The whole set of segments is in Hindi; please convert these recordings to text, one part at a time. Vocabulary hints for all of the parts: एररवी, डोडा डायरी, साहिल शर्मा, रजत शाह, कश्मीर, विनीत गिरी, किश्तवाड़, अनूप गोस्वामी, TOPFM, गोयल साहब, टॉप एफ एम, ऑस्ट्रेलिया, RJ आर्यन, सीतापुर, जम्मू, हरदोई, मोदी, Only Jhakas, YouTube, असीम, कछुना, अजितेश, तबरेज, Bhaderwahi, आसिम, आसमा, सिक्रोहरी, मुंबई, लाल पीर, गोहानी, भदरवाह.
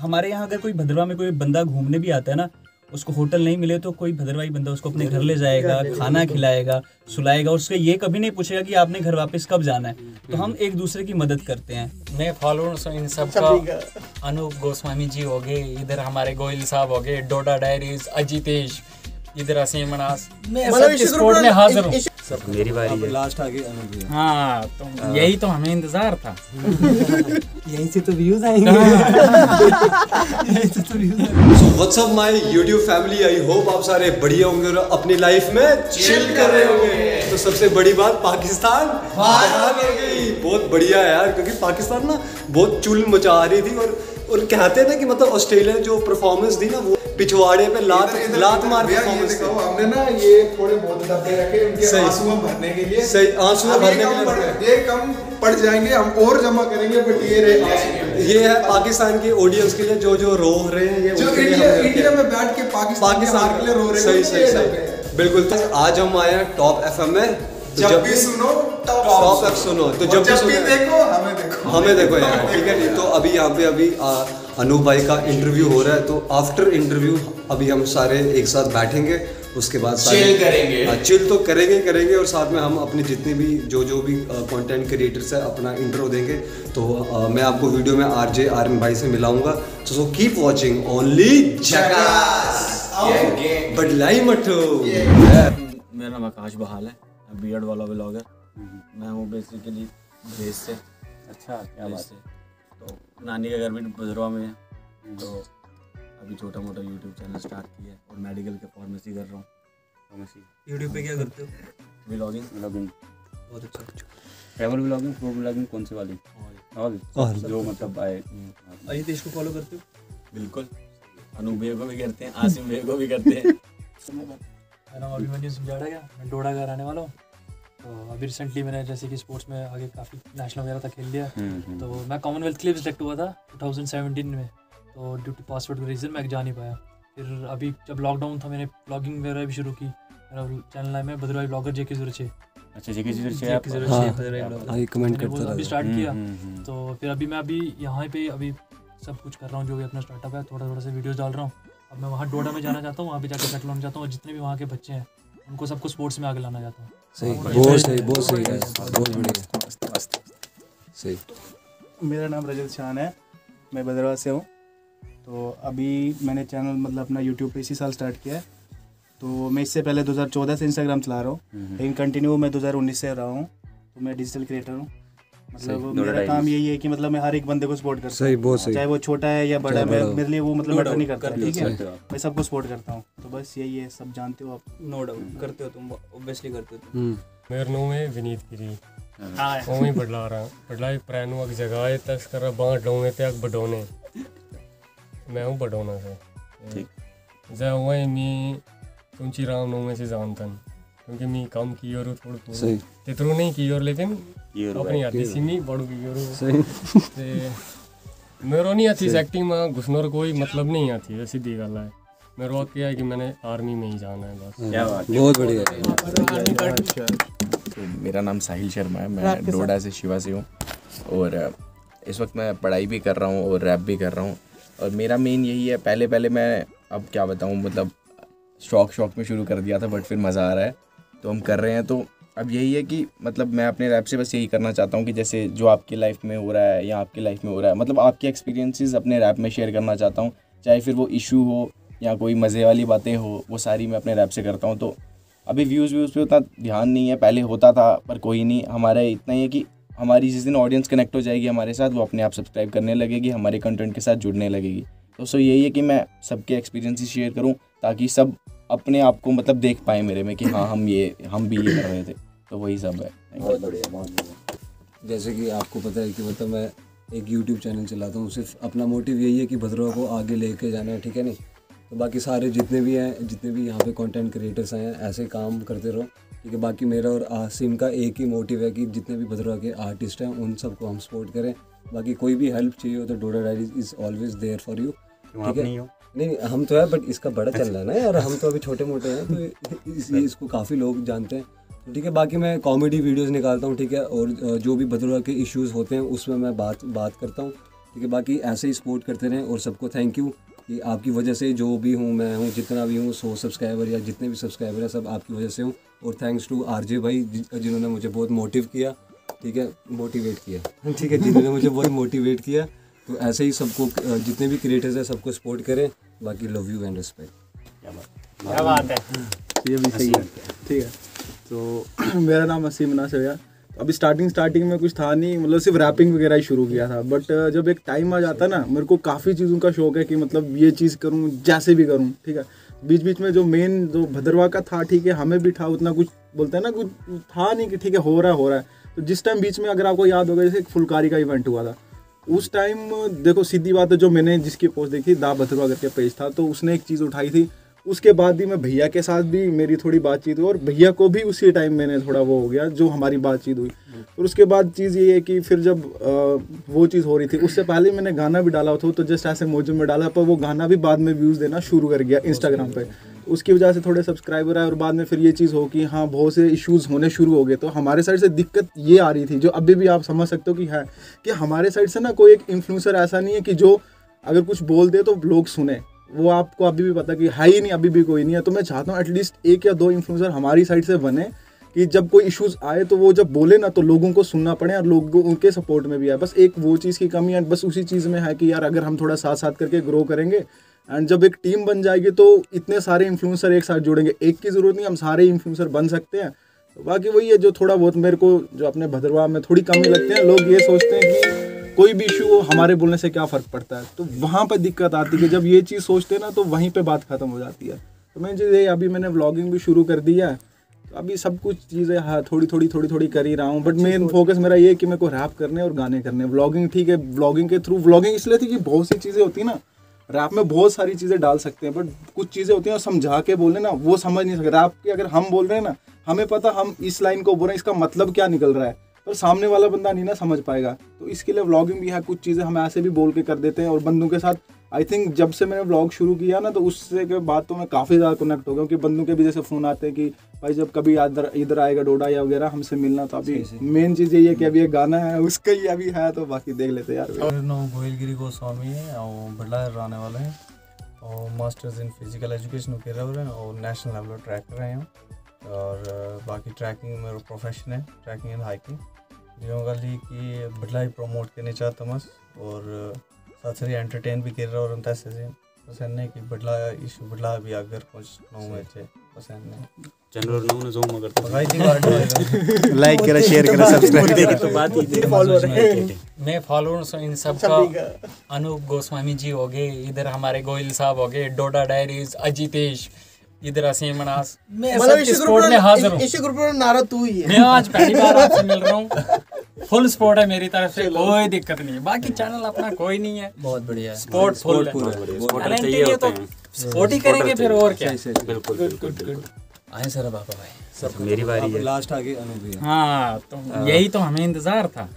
हमारे यहाँ अगर कोई भदरवा में कोई बंदा घूमने भी आता है ना, उसको होटल नहीं मिले तो कोई भदरवाही बंदा उसको अपने घर ले जाएगा, खाना खिलाएगा, सुलाएगा, उससे ये कभी नहीं पूछेगा कि आपने घर वापस कब जाना है। तो हम एक दूसरे की मदद करते हैं। मैं फॉलोअर्स हूँ इन सब का, अनूप गोस्वामी जी हो गए, इधर हमारे गोयल साहब हो गए, डोडा डायरी, अजितेश, इधर असीम, मैं हाजिर हूँ। मेरी बारी है। लास्ट आगे हाँ, तो यही तो हमें इंतजार था। यहीं से तो व्यूज आएंगे। So what's up my YouTube family? I hope आप सारे बढ़िया होंगे और अपनी लाइफ में चिल कर रहे होंगे। तो सबसे बड़ी बात, पाकिस्तान बाहर बहुत बढ़िया है यार, क्योंकि पाकिस्तान ना बहुत चुल मचा रही थी और कहते हैं ना कि मतलब ऑस्ट्रेलिया जो परफॉर्मेंस दी ना वो पिछवाड़े पे लात मार दिया। हमने ना ये थोड़े बहुत डब्बे रखे उनके आंसू भरने के लिए, सही आंसू भरने के लिए, ये कम पड़ जाएंगे हम और जमा करेंगे, बट ये रहे। ये है पाकिस्तान के ऑडियंस के लिए जो जो रो रहे हैं, ये जो इंडिया में बैठ के पाकिस्तान के लिए रो रहे हैं। सही सही बिल्कुल। तो आज हम आए हैं टॉप FM में, जब भी सुनो टॉप सुनो, तो जब भी देखो हमें देखो यार, ठीक है। तो अभी यहाँ पे अभी अनूप भाई का इंटरव्यू हो रहा है, तो आफ्टर इंटरव्यू अभी हम सारे एक साथ बैठेंगे, उसके बाद चिल करेंगे। चिल तो करेंगे और साथ में हम अपने जितने भी जो भी कंटेंट क्रिएटर्स है अपना इंट्रो देंगे। तो मैं आपको वीडियो में RJ आर्यन भाई से मिलाऊंगा। सो कीप वॉचिंग ओनली जकास बदलाई मठो। मेरा नाम आकाश बहाल है, बीएड वाला व्लॉगर मैं हूँ बेसिकली देश से। अच्छा, क्या बात है। तो नानी का घर भी भदरवा में है, तो अभी छोटा मोटा YouTube चैनल स्टार्ट किया है और मेडिकल के फार्मेसी कर रहा हूँ। YouTube पे क्या करते हो? व्लॉगिंग। बहुत अच्छा। ट्रैवल व्लॉगिंग, फूड व्लॉगिंग, कौन से वाली? ऑल जो मतलब आए। अजितेश को फॉलो करते हो? बिल्कुल, अनूप भैया को भी करते हैं, आसिम भैया को भी करते हैं। अभी मैंने समझाया क्या, मैं डोडा घर आने वाला हूँ। तो अभी रिसेंटली मैंने जैसे कि स्पोर्ट्स में आगे काफ़ी नेशनल वगैरह तक खेल लिया। तो मैं कॉमनवेल्थ के लिए सिलेक्ट हुआ था 2017 में, तो ड्यू टू पासवर्ड के रीज़न मैं जा नहीं पाया। फिर अभी जब लॉकडाउन था मैंने ब्लॉगिंग वगैरह भी शुरू की। मेरा चैनल है मैं भदरवाही ब्लॉगर जेके जुरचे। अच्छा, जेके जुरचे स्टार्ट किया। तो फिर अभी मैं अभी यहाँ पे अभी सब कुछ कर रहा हूँ, जो भी अपना स्टार्टअप है, थोड़ा से वीडियोज़ डाल रहा हूँ। अब मैं वहाँ डोडा में जाना चाहता हूँ, वहाँ पे जाकर सेटल होना चाहता हूँ और जितने भी वहाँ के बच्चे हैं उनको सबको स्पोर्ट्स में आगे लाना चाहता हूँ। सही। मेरा नाम रजत शाह है, मैं भदरवाह से हूँ। तो अभी मैंने चैनल मतलब अपना यूट्यूब पे इसी साल स्टार्ट किया है। तो मैं इससे पहले 2014 से इंस्टाग्राम चला रहा हूँ, लेकिन कंटिन्यू मैं 2019 से रहा हूँ। तो मैं डिजिटल क्रिएटर हूँ, मतलब मेरा काम यही है कि मतलब मैं हर एक बंदे को सपोर्ट करता हूँ, चाहे वो छोटा है या बड़ा है, मेरे लिए वो मतलब मैटर नहीं करता, ठीक है। मैं सबको सपोर्ट करता हूँ, तो बस यही है। सब जानते हो आप, नो डाउट करते हो तुम, ऑब्वियसली करते हो। मेरा नाम है विनीत गिरी, ओमी बडला रहा बडलाई प्राणुक जगह है तस्करा बांट लूंगे त्याग बडोने। मैं हूँ बडोना से, ठीक। जय हुए मी तुमची राम नोमे से जानतन, क्योंकि मैं काम की और थोड़ा तितरू नहीं की और, लेकिन अपनी आती सिमी बड़ू की और मेरो नहीं आती। एक्टिंग में घुसनोर कोई मतलब नहीं आती है, सीधी गल है। मेरा रोक किया है कि मैंने आर्मी में ही जाना है बस। क्या बात है, बहुत बढ़िया है। मेरा नाम साहिल शर्मा है, मैं डोडा से शिवा से हूँ और इस वक्त मैं पढ़ाई भी कर रहा हूँ और रैप भी कर रहा हूँ। और मेरा मेन यही है, पहले मैं अब क्या बताऊँ, मतलब शौक में शुरू कर दिया था, बट फिर मज़ा आ रहा है तो हम कर रहे हैं। तो अब यही है कि मतलब मैं अपने रैप से बस यही करना चाहता हूँ कि जैसे जो आपकी लाइफ में हो रहा है या आपकी लाइफ में हो रहा है, मतलब आपके एक्सपीरियंसेस अपने रैप में शेयर करना चाहता हूँ, चाहे फिर वो इशू हो या कोई मज़े वाली बातें हो, वो सारी मैं अपने रैप से करता हूँ। तो अभी व्यूज़ पे उतना ध्यान नहीं है, पहले होता था, पर कोई नहीं। हमारा इतना ही है कि हमारी जिस दिन ऑडियंस कनेक्ट हो जाएगी हमारे साथ, वो अपने आप सब्सक्राइब करने लगेगी, हमारे कंटेंट के साथ जुड़ने लगेगी। तो सो यही है कि मैं सबके एक्सपीरियंसेस शेयर करूँ ताकि सब अपने आप को मतलब देख पाए मेरे में कि हाँ हम भी ये कर रहे थे। तो वही सब है। बहुत बढ़िया, बहुत बढ़िया। जैसे कि आपको पता है कि मतलब मैं एक YouTube चैनल चलाता हूँ, सिर्फ अपना मोटिव यही है कि भदरवाह को आगे लेके जाना है, ठीक है नहीं। तो बाकी सारे जितने भी यहाँ पे कंटेंट क्रिएटर्स हैं, ऐसे काम करते रहो, ठीक है। बाकी मेरा और आसिम का एक ही मोटिव है कि जितने भी भदरवाह के आर्टिस्ट हैं उन सबको हम सपोर्ट करें। बाकी कोई भी हेल्प चाहिए हो तो डोडा डायरी is always there for you, ठीक है। नहीं हम तो है, बट इसका बड़ा चल रहा है ना यार, हम तो अभी छोटे मोटे हैं तो इसको काफ़ी लोग जानते हैं, ठीक है। बाकी मैं कॉमेडी वीडियोस निकालता हूँ, ठीक है। और जो भी भदरवाह के इश्यूज़ होते हैं उसमें मैं बात करता हूँ, ठीक है। बाकी ऐसे ही सपोर्ट करते रहें और सबको थैंक यू कि आपकी वजह से जो भी हूँ मैं हूँ, जितना भी हूँ 100 सब्सक्राइबर या जितने भी सब्सक्राइबर हैं सब आपकी वजह से हूँ। और थैंक्स टू आर जे भाई जिन्होंने मुझे बहुत मोटिव किया, ठीक है, मोटिवेट किया, ठीक है, जिन्होंने मुझे बहुत मोटिवेट किया। तो ऐसे ही सबको, जितने भी क्रिएटर्स हैं सबको सपोर्ट करें। बाकी लव यू एंड रिस्पेक्ट। क्या बात है, ये भी सही है, ठीक है। तो मेरा नाम असीम है। अभी स्टार्टिंग में कुछ था नहीं, मतलब सिर्फ रैपिंग वगैरह ही शुरू किया था। बट जब एक टाइम आ जाता ना, मेरे को काफ़ी चीज़ों का शौक है कि मतलब ये चीज़ करूँ जैसे भी करूँ, ठीक है। बीच बीच में जो मेन जो भदरवाह का था, ठीक है, हमें भी था, उतना कुछ बोलते हैं ना कुछ था नहीं कि ठीक है हो रहा है। तो जिस टाइम बीच में अगर आपको याद होगा जैसे फुलकारी का इवेंट हुआ था, उस टाइम देखो सीधी बात है जो मैंने जिसकी पोस्ट देखी दा भदरवाह करके पेज था, तो उसने एक चीज़ उठाई थी। उसके बाद भी मैं भैया के साथ भी मेरी थोड़ी बातचीत हुई और भैया को भी उसी टाइम मैंने थोड़ा वो हो गया जो हमारी बातचीत हुई। और उसके बाद चीज़ ये है कि फिर जब वो चीज़ हो रही थी, उससे पहले मैंने गाना भी डाला था, तो जस्ट ऐसे मौजूद में डाला, पर वो गाना भी बाद में व्यूज़ देना शुरू कर गया इंस्टाग्राम पर। उसकी वजह से थोड़े सब्सक्राइबर आए और बाद में फिर ये चीज़ हो कि हाँ बहुत से इश्यूज़ होने शुरू हो गए। तो हमारे साइड से दिक्कत ये आ रही थी जो अभी भी आप समझ सकते हो कि है कि हमारे साइड से ना कोई एक इन्फ्लुएंसर ऐसा नहीं है कि जो अगर कुछ बोल दे तो लोग सुने, वो आपको अभी भी पता कि है ही नहीं, अभी भी कोई नहीं है। तो मैं चाहता हूँ एटलीस्ट 1 या 2 इन्फ्लुएंसर हमारी साइड से बने कि जब कोई इश्यूज़ आए तो वो जब बोले ना तो लोगों को सुनना पड़े और लोगों उनके सपोर्ट में भी आए। बस एक वो चीज़ की कमी है, बस उसी चीज़ में है कि यार अगर हम थोड़ा साथ करके ग्रो करेंगे एंड जब एक टीम बन जाएगी तो इतने सारे इन्फ्लुएंसर एक साथ जुड़ेंगे, एक की ज़रूरत नहीं, हम सारे इन्फ्लुएंसर बन सकते हैं। बाकी वही है जो थोड़ा बहुत मेरे को जो अपने भदरवाह में थोड़ी कमी लगती है, लोग ये सोचते हैं कि कोई भी इशू हो हमारे बोलने से क्या फ़र्क पड़ता है, तो वहाँ पर दिक्कत आती है। जब ये चीज़ सोचते हैं ना तो वहीं पे बात ख़त्म हो जाती है। तो मैं जैसे अभी मैंने व्लॉगिंग भी शुरू कर दिया है, तो अभी सब कुछ चीज़ें थोड़ी थोड़ी कर ही रहा हूँ। बट मेन फोकस मेरा ये है कि मेरे को रैप करने और गाने करने। व्लॉगिंग ठीक है, व्लॉगिंग के थ्रू व्लॉगिंग इसलिए थी कि बहुत सी चीज़ें होती ना, रैप में बहुत सारी चीज़ें डाल सकते हैं, बट कुछ चीज़ें होती हैं समझा के बोले ना वो समझ नहीं सकते। रैप की अगर हम बोल रहे हैं ना, हमें पता हम इस लाइन को बोल रहे हैं, इसका मतलब क्या निकल रहा है, और सामने वाला बंदा नहीं ना समझ पाएगा। तो इसके लिए व्लॉगिंग भी है, कुछ चीज़ें हम ऐसे भी बोल के कर देते हैं। और बंदों के साथ आई थिंक जब से मैंने व्लॉग शुरू किया ना तो उससे के बाद तो मैं काफ़ी ज़्यादा कनेक्ट हो गया, क्योंकि बंदों के भी जैसे फ़ोन आते हैं कि भाई जब कभी इधर आएगा डोडा या वगैरह हमसे मिलना। तो अभी मेन चीज़ यही है कि अभी एक गाना है उसका ही अभी है, तो बाकी देख लेते यार। गोयल गोस्वामी है और बड़ा रहने वाले हैं और मास्टर्स इन फिजिकल एजुकेशन कर रहे हैं और नेशनल लेवल ट्रैक कर रहे हैं। और बाकी ट्रैकिंग मेरा प्रोफेशन है, ट्रैकिंग एंड हाइकिंग जिनका लिए कि भलाई प्रमोट करने चाहता मस और साथ साथ एंटरटेन भी कर रहा और तैसे से पसंद है कि बदला इशू बदला भी अगर कुछ नौ है चे पसंद है जनरल नौ ने जो मगर तो लाइक करा शेयर करा सब्सक्राइब करा। तो बात ही थी फॉलोअर मैं फॉलोअर्स इन सब का अनूप गोस्वामी जी हो गए, इधर हमारे गोयल साहब हो गए, डोडा डायरी, अजितेश, इधर असीम, मैं सपोर्ट में हाजिर हूं। इसी ग्रुप में नारा तू ही है। मैं आज पहली बार आपसे मिल रहा हूं, फुल सपोर्ट है मेरी तरफ से, कोई दिक्कत नहीं है। बाकी चैनल अपना कोई नहीं है, बहुत बढ़िया सपोर्ट फुल है, तो सपोर्ट ही करेंगे फिर और क्या। बिल्कुल आए सर बाबा भाई, सब मेरी बारी है, लास्ट आगे अनु भैया। हां तो यही तो हमें इंतजार था,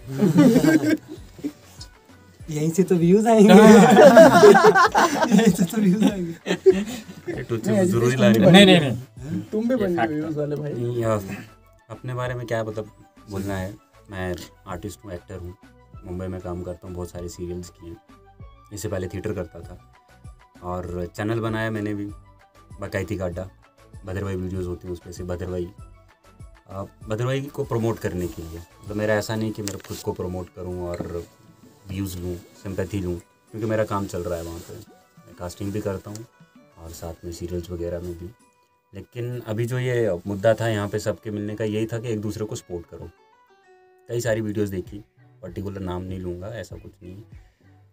यहीं से तो व्यूज आएंगे, यहीं से तो व्यूज आएंगे। तो जरूरी नहीं तुम भी बन गए व्यूज वाले भाई। अपने बारे में क्या मतलब बोलना है, मैं आर्टिस्ट हूँ, एक्टर हूँ, मुंबई में काम करता हूँ, बहुत सारे सीरियल्स किए, इससे पहले थिएटर करता था और चैनल बनाया मैंने भी बाकायती काटा, भदरवाही वीडियोज़ होती हैं उसमें से भदरवाही को प्रमोट करने के लिए। मतलब मेरा ऐसा नहीं कि मेरे खुद को प्रमोट करूँ और व्यूज़ लूँ, सिंपैथी लूँ, क्योंकि मेरा काम चल रहा है वहाँ पे। मैं कास्टिंग भी करता हूँ और साथ में सीरियल्स वगैरह में भी। लेकिन अभी जो ये मुद्दा था यहाँ पे सबके मिलने का यही था कि एक दूसरे को सपोर्ट करो। कई सारी वीडियोस देखी, पर्टिकुलर नाम नहीं लूँगा, ऐसा कुछ नहीं,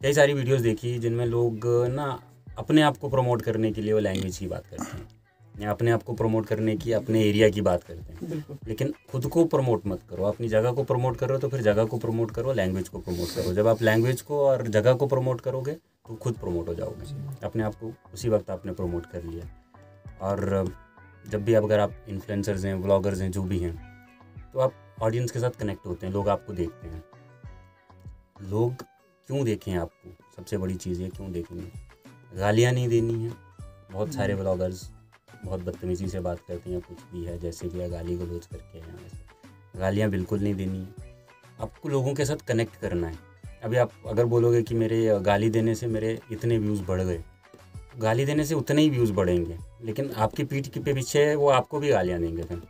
कई सारी वीडियोस देखी जिनमें लोग ना अपने आप को प्रमोट करने के लिए वो लैंग्वेज की बात करते हैं या अपने आप को प्रमोट करने की अपने एरिया की बात करते हैं। लेकिन खुद को प्रमोट मत करो, अपनी जगह को प्रमोट करो तो फिर जगह को प्रमोट करो, लैंग्वेज को प्रमोट करो। जब आप लैंग्वेज को और जगह को प्रमोट करोगे तो खुद प्रमोट हो जाओगे। अपने आप को उसी वक्त आपने प्रमोट कर लिया। और जब भी अगर आप इन्फ्लुएंसर्स हैं, व्लॉगर्स हैं, जो भी हैं, तो आप ऑडियंस के साथ कनेक्ट होते हैं, लोग आपको देखते हैं। लोग क्यों देखें आपको, सबसे बड़ी चीज़ है क्यों देखेंगे। गालियाँ नहीं देनी है, बहुत सारे व्लॉगर्स बहुत बदतमीजी से बात करते हैं, कुछ भी है जैसे भी गाली गलौज करके हैं, गालियाँ बिल्कुल नहीं देनी है। आपको लोगों के साथ कनेक्ट करना है, अभी आप अगर बोलोगे कि मेरे गाली देने से मेरे इतने व्यूज़ बढ़ गए, गाली देने से उतने ही व्यूज़ बढ़ेंगे, लेकिन आपकी पीठ के पीछे वो आपको भी गालियाँ देंगे। फिर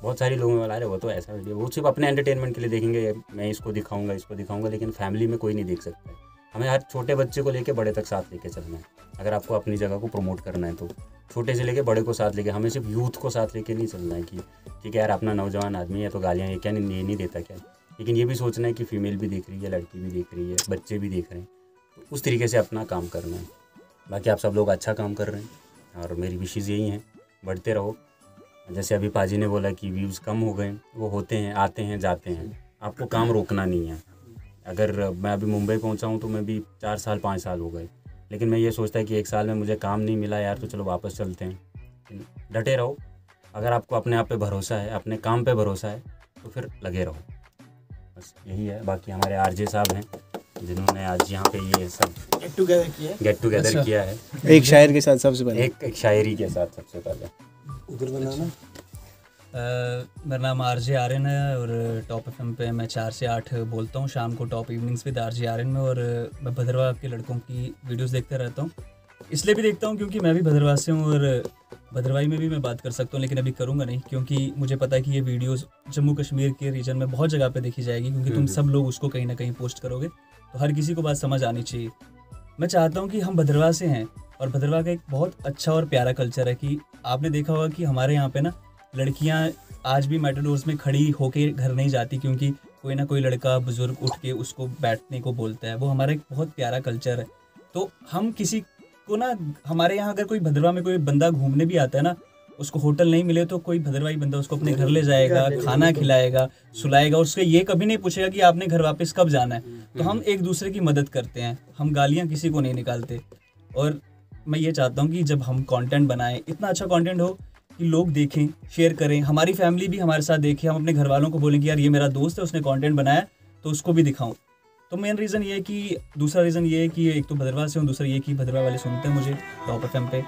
बहुत सारे लोग बता रहे वो तो ऐसा वीडियो, वो सिर्फ अपने एंटरटेनमेंट के लिए देखेंगे, मैं इसको दिखाऊंगा, लेकिन फैमिली में कोई नहीं देख सकता है। हमें हर छोटे बच्चे को लेके बड़े तक साथ लेके चलना है। अगर आपको अपनी जगह को प्रमोट करना है तो छोटे से लेके बड़े को साथ लेके, हमें सिर्फ यूथ को साथ लेके नहीं चलना है कि ठीक है यार अपना नौजवान आदमी है तो गालियाँ ये क्या ये नहीं देता क्या, लेकिन ये भी सोचना है कि फीमेल भी देख रही है, लड़की भी देख रही है, बच्चे भी देख रहे हैं, तो उस तरीके से अपना काम करना है। बाकी आप सब लोग अच्छा काम कर रहे हैं और मेरी विशेज़ यही हैं, बढ़ते रहो। जैसे अभी पाजी ने बोला कि व्यूज़ कम हो गए, वो होते हैं, आते हैं, जाते हैं, आपको काम रोकना नहीं है। अगर मैं अभी मुंबई पहुंचा हूं तो मैं भी 4 साल 5 साल हो गए, लेकिन मैं ये सोचता है कि 1 साल में मुझे काम नहीं मिला यार तो चलो वापस चलते हैं। डटे रहो, अगर आपको अपने आप पे भरोसा है, अपने काम पे भरोसा है तो फिर लगे रहो, बस यही है। बाकी हमारे आर जे साहब हैं जिन्होंने आज यहाँ पे ये सब गेट टुगेदर किया है, एक शायर के साथ सबसे पहले, एक शायरी के साथ सबसे पहले। मेरा नाम आर जे आर्यन है और टॉप एफ एम पे मैं 4 से 8 बोलता हूँ शाम को, top evenings with R J आर्यन में। और मैं भदरवाह के लड़कों की वीडियोस देखते रहता हूँ, इसलिए भी देखता हूँ क्योंकि मैं भी भदरवाह से हूँ और भदरवाही में भी मैं बात कर सकता हूँ, लेकिन अभी करूँगा नहीं क्योंकि मुझे पता है कि ये वीडियोस जम्मू कश्मीर के रीजन में बहुत जगह पर देखी जाएगी, क्योंकि तुम सब लोग उसको कहीं ना कहीं पोस्ट करोगे तो हर किसी को बात समझ आनी चाहिए। मैं चाहता हूँ कि हम भदरवाह से हैं और भदरवाह का एक बहुत अच्छा और प्यारा कल्चर है कि आपने देखा होगा कि हमारे यहाँ पर ना लड़कियां आज भी मेटाडोर्स में खड़ी होके घर नहीं जाती क्योंकि कोई ना कोई लड़का बुजुर्ग उठ के उसको बैठने को बोलता है। वो हमारा एक बहुत प्यारा कल्चर है। तो हम किसी को ना, हमारे यहाँ अगर कोई भदरवाह में कोई बंदा घूमने भी आता है ना, उसको होटल नहीं मिले तो कोई भदरवाही बंदा उसको अपने घर ले जाएगा, खाना खिलाएगा, सुलाएगा, उससे ये कभी नहीं पूछेगा कि आपने घर वापस कब जाना है। तो हम एक दूसरे की मदद करते हैं, हम गालियाँ किसी को नहीं निकालते। और मैं ये चाहता हूँ कि जब हम कॉन्टेंट बनाएँ, इतना अच्छा कॉन्टेंट हो कि लोग देखें, शेयर करें, हमारी फैमिली भी हमारे साथ देखे, हम अपने घर वालों को बोलेंगे यार ये मेरा दोस्त है, उसने कंटेंट बनाया तो उसको भी दिखाऊं। तो मेन रीज़न ये है कि, दूसरा रीज़न ये है कि एक तो भदरवाह से हूँ, दूसरा ये कि भदरवाह वाले सुनते हैं मुझे, टॉप एफ एम पे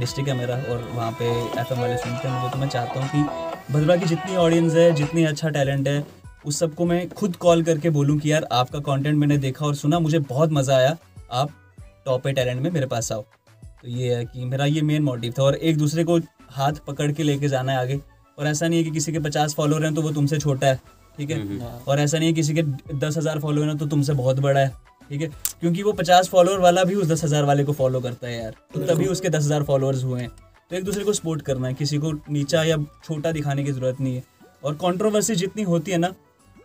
डिस्ट्रिक्ट है मेरा और वहाँ पे एफ एम वाले सुनते हैं मुझे। तो मैं चाहता हूँ कि भदरवाह की जितनी ऑडियंस है, जितनी अच्छा टैलेंट है, उस सबको मैं खुद कॉल करके बोलूँ कि यार आपका कॉन्टेंट मैंने देखा और सुना, मुझे बहुत मज़ा आया, आप टॉप ए टैलेंट में मेरे पास आओ। तो ये है कि मेरा ये मेन मोटिव था। और एक दूसरे को हाथ पकड़ के लेके जाना है आगे। और ऐसा नहीं है कि किसी के 50 फॉलोअर हैं तो वो तुमसे छोटा है, ठीक है, और ऐसा नहीं है किसी के 10,000 फॉलोअर हैं तो तुमसे बहुत बड़ा है, ठीक है, क्योंकि वो 50 फॉलोअर वाला भी उस 10,000 वाले को फॉलो करता है यार, तो तभी उसके 10,000 फॉलोअर्स हुए हैं। तो एक दूसरे को सपोर्ट करना है, किसी को नीचा या छोटा दिखाने की ज़रूरत नहीं है। और कॉन्ट्रोवर्सी जितनी होती है ना,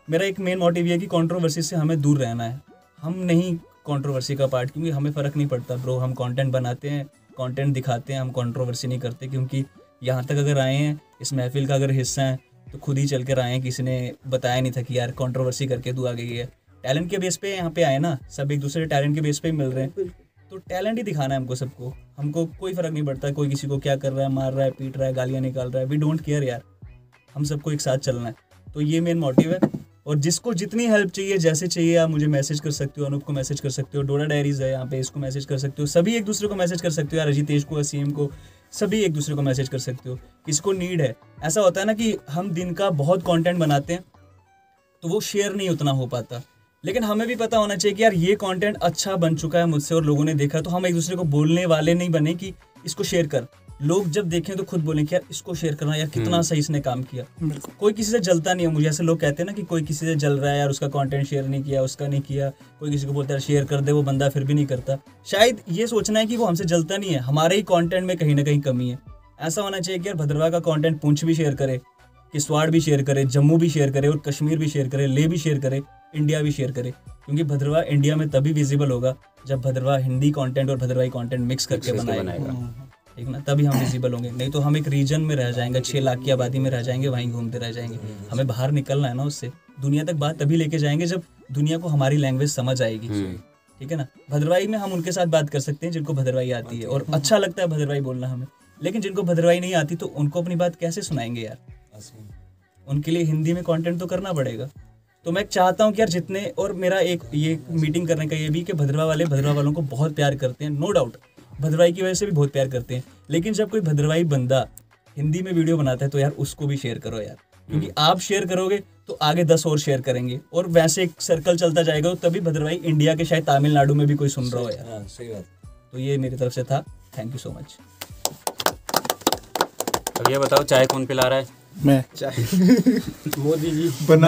मेरा एक मेन मोटिव यह है कि कॉन्ट्रोवर्सी से हमें दूर रहना है। हम नहीं कंट्रोवर्सी का पार्ट, क्योंकि हमें फ़र्क नहीं पड़ता ब्रो, हम कंटेंट बनाते हैं, कंटेंट दिखाते हैं, हम कंट्रोवर्सी नहीं करते, क्योंकि यहाँ तक अगर आए हैं, इस महफिल का अगर हिस्सा है तो खुद ही चल कर आए हैं, किसी ने बताया नहीं था कि यार कंट्रोवर्सी करके तू आ गई है। टैलेंट के बेस पे यहाँ पे आए ना सब, एक दूसरे टैलेंट के बेस पे ही मिल रहे हैं, तो टैलेंट ही दिखाना है हमको सबको। हमको कोई फ़र्क नहीं पड़ता कोई किसी को क्या कर रहा है, मार रहा है, पीट रहा है, गालियाँ निकाल रहा है, वी डोंट केयर यार, हम सबको एक साथ चलना है। तो ये मेन मोटिव है। और जिसको जितनी हेल्प चाहिए, जैसे चाहिए, आप मुझे मैसेज कर सकते हो, अनूप को मैसेज कर सकते हो, डोडा डायरीज है यहाँ पे, इसको मैसेज कर सकते हो, सभी एक दूसरे को मैसेज कर सकते हो यार, अजितेश को, असीम को, सभी एक दूसरे को मैसेज कर सकते हो। किसको नीड है, ऐसा होता है ना कि हम दिन का बहुत कंटेंट बनाते हैं तो वो शेयर नहीं उतना हो पाता, लेकिन हमें भी पता होना चाहिए कि यार ये कंटेंट अच्छा बन चुका है मुझसे और लोगों ने देखा, तो हम एक दूसरे को बोलने वाले नहीं बने कि इसको शेयर कर। लोग जब देखें तो खुद बोलें कि यार इसको शेयर करना, यार कितना सही इसने काम किया। कोई किसी से जलता नहीं है, मुझे ऐसे लोग कहते हैं ना कि कोई किसी से जल रहा है यार, उसका कंटेंट शेयर नहीं किया, उसका नहीं किया, कोई किसी को बोलता है शेयर कर दे, वो बंदा फिर भी नहीं करता। शायद ये सोचना है कि वो हमसे जलता नहीं है, हमारे ही कॉन्टेंट में कहीं ना कहीं कमी है। ऐसा होना चाहिए कि यार भदरवाह का कॉन्टेंट पूंछ भी शेयर करे, किश्तवाड़ भी शेयर करे, जम्मू भी शेयर करे और कश्मीर भी शेयर करे, लेह भी शेयर करे, इंडिया भी शेयर करे, क्योंकि भदरवाह इंडिया में तभी विजिबल होगा जब भदरवाह हिंदी कॉन्टेंट और भदरवाही कॉन्टेंट मिक्स करके बनाएगा, ठीक ना, तभी हम विजिबल होंगे। नहीं तो हम एक रीजन में रह जाएंगे, 6 लाख की आबादी में रह जाएंगे, वहीं घूमते रह जाएंगे। हमें बाहर निकलना है ना, उससे दुनिया तक बात तभी लेके जाएंगे जब दुनिया को हमारी लैंग्वेज समझ आएगी, ठीक है ना। भदरवाही में हम उनके साथ बात कर सकते हैं जिनको भदरवाही आती है और अच्छा लगता है भदरवाही बोलना हमें, लेकिन जिनको भदरवाही नहीं आती तो उनको अपनी बात कैसे सुनाएंगे यार, उनके लिए हिंदी में कॉन्टेंट तो करना पड़ेगा। तो मैं चाहता हूँ कि यार जितने, और मेरा एक ये मीटिंग करने का ये भी कि भदरवाह वाले भदरवाह वालों को बहुत प्यार करते हैं, नो डाउट, भदरवाही की वजह से भी बहुत प्यार करते हैं, लेकिन जब कोई भदरवाही बंदा हिंदी में वीडियो बनाता है तो यार उसको भी शेयर करो यार, क्योंकि आप शेयर करोगे तो आगे 10 और शेयर करेंगे और वैसे एक सर्कल चलता जाएगा, तभी भद्रवाही इंडिया के शायद तमिलनाडु में भी कोई सुन रहा हो यार। हाँ सही बात। तो ये मेरी तरफ से था, थैंक यू सो मच। अब ये बताओ चाय कौन पिला रहा है? मैं मोदी जी बना।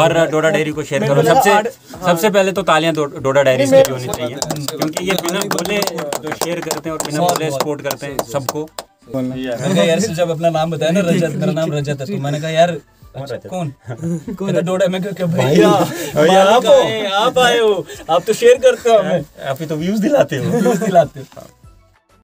और डोडा डायरी को शेयर करो। सबसे पहले तो तालियां डोडा डायरी से होनी चाहिए, क्योंकि ये बिना बोले जो शेयर करते हैं और बिना बोले सपोर्ट करते हैं सबको। यार जब अपना नाम बताया ना, रजत, मेरा नाम रजत है, तो मैंने कहा यार कौन कौन डोडा में क्यों? भैया आप आए हो, आप तो शेयर करते हो, आप ही तो व्यूज दिलाते हो।